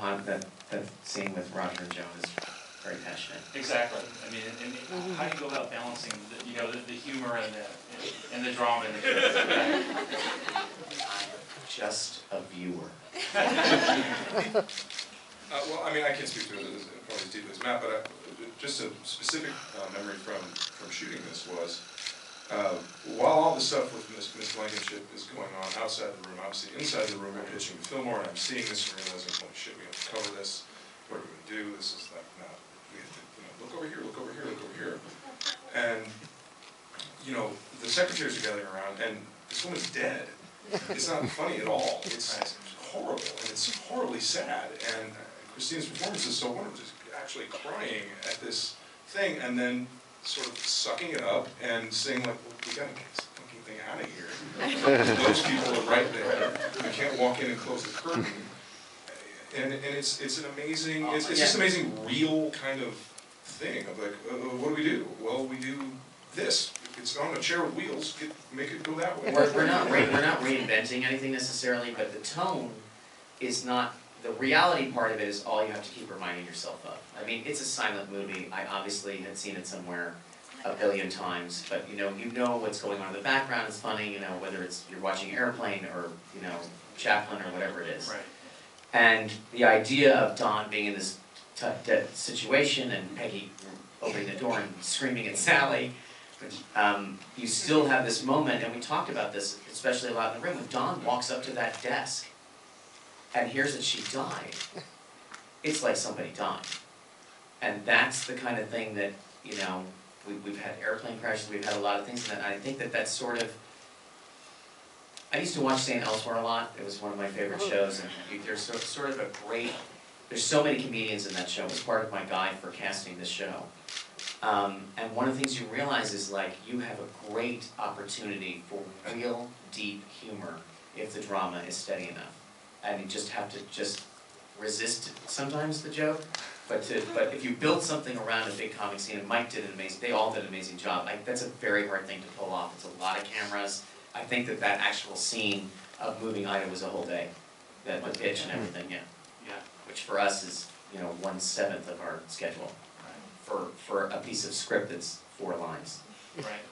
that scene with Roger and Joan is very passionate. Exactly. I mean, and how do you go about balancing the, you know, the humor and the drama? And the just a viewer. Well, I mean, I can speak to it as probably as deeply as Matt, but just a specific memory from shooting this was, while all the stuff with Miss Blankenship is going on outside the room, obviously inside the room, we're pitching Fillmore, and I'm seeing this and realizing, holy shit, we have to cover this. What are we going to do? This is like, no, we have to, you know, look over here, look over here, look over here. And, you know, the secretaries are gathering around, and this woman's dead. It's not funny at all. It's horrible, and it's horribly sad. And Christine's performance is so wonderful, just actually crying at this thing, and then sort of sucking it up and saying, like, well, we gotta get this fucking thing out of here. Those people are right there. We can't walk in and close the curtain. And it's an amazing, it's just amazing real kind of thing of like, what do we do? Well, we do this. It's on a chair with wheels. Make it go that way. We're not reinventing anything necessarily, but the tone is not. The reality part of it is all you have to keep reminding yourself of. I mean, it's a silent movie. I obviously had seen it somewhere a billion times, but you know what's going on in the background. It's funny, you know, whether it's you're watching Airplane or, you know, Chaplin or whatever it is. Right. And the idea of Don being in this situation and Peggy opening the door and screaming at Sally, you still have this moment, and we talked about this, especially a lot in the room, when Don walks up to that desk and hears that she died, it's like somebody died. And that's the kind of thing that, you know, we've had airplane crashes, we've had a lot of things, and I think that that's sort of, I used to watch St. Elsewhere a lot, it was one of my favorite shows, and there's sort of a great, there's so many comedians in that show, it was part of my guide for casting this show. And one of the things you realize is, like, you have a great opportunity for real, deep humor if the drama is steady enough. And you just have to just resist sometimes the joke, but if you build something around a big comic scene, and Mike did an amazing, they all did an amazing job. Like, that's a very hard thing to pull off. It's a lot of cameras. I think that that actual scene of moving Ida was a whole day, that the pitch and everything, yeah. Which for us is, you know, 1/7 of our schedule for a piece of script that's 4 lines. Right.